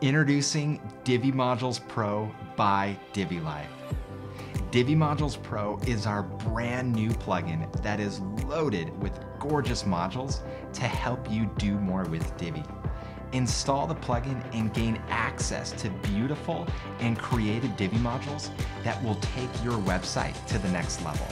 Introducing Divi Modules Pro by Divi Life. Divi Modules Pro is our brand new plugin that is loaded with gorgeous modules to help you do more with Divi. Install the plugin and gain access to beautiful and creative Divi modules that will take your website to the next level.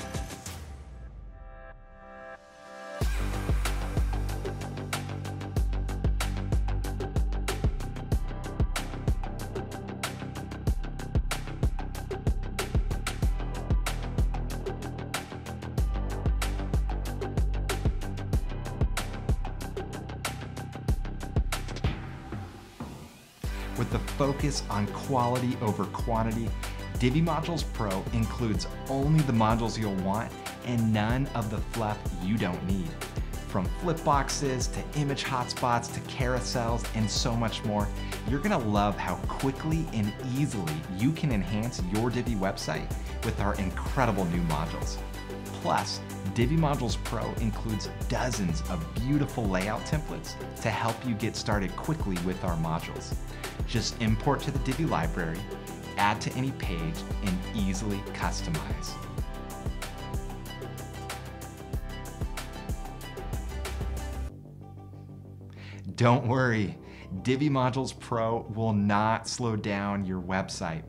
With the focus on quality over quantity, Divi Modules Pro includes only the modules you'll want and none of the fluff you don't need. From flip boxes to image hotspots to carousels and so much more, you're gonna love how quickly and easily you can enhance your Divi website with our incredible new modules. Plus, Divi Modules Pro includes dozens of beautiful layout templates to help you get started quickly with our modules. Just import to the Divi library, add to any page, and easily customize. Don't worry, Divi Modules Pro will not slow down your website.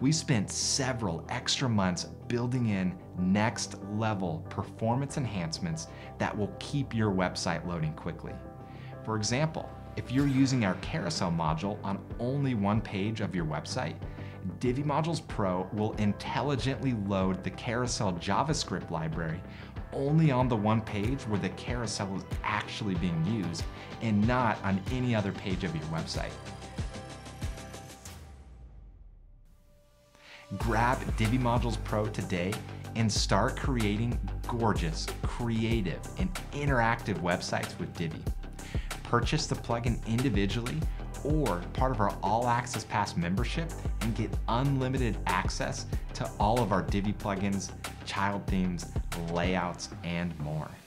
We spent several extra months building in next level performance enhancements that will keep your website loading quickly. For example, if you're using our carousel module on only one page of your website, Divi Modules Pro will intelligently load the carousel JavaScript library only on the one page where the carousel is actually being used and not on any other page of your website. Grab Divi Modules Pro today and start creating gorgeous, creative, and interactive websites with Divi. Purchase the plugin individually or part of our All Access Pass membership and get unlimited access to all of our Divi plugins, child themes, layouts, and more.